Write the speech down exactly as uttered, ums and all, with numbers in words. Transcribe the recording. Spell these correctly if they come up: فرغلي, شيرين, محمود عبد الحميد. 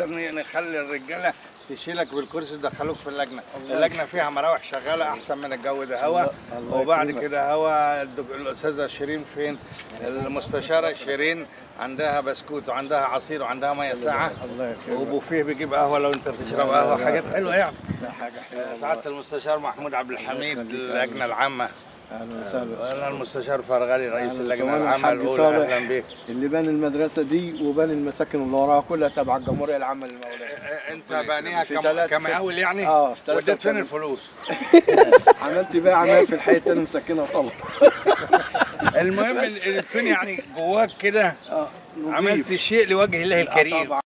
نخلي الرجاله تشيلك بالكرسي تدخلوك في اللجنه، اللجنه فيها مراوح شغاله احسن من الجو ده هوا، وبعد كده هوا. الاستاذه شيرين فين؟ المستشاره شيرين عندها بسكوت وعندها عصير وعندها ميه ساعه، وبوفيه بيجيب قهوه لو انت بتشرب قهوه، حاجات حلوه يعني. حاجه حلوه. سعاده المستشار محمود عبد الحميد اللجنه العامه. اهلا وسهلا. انا المستشار فرغلي رئيس اللجنه العامه الاولى. اهلا بيك. اللي بان المدرسه دي وبان المساكن اللي وراها كلها تبع الجمهوريه العامه للمولاه. انت بانيها كمقاول يعني؟ اه وديت فين الفلوس؟ عملت بقى اعمال في الحي التاني مسكنه وطلع. المهم ان تكون يعني جواك كده عملت شيء لوجه الله الكريم.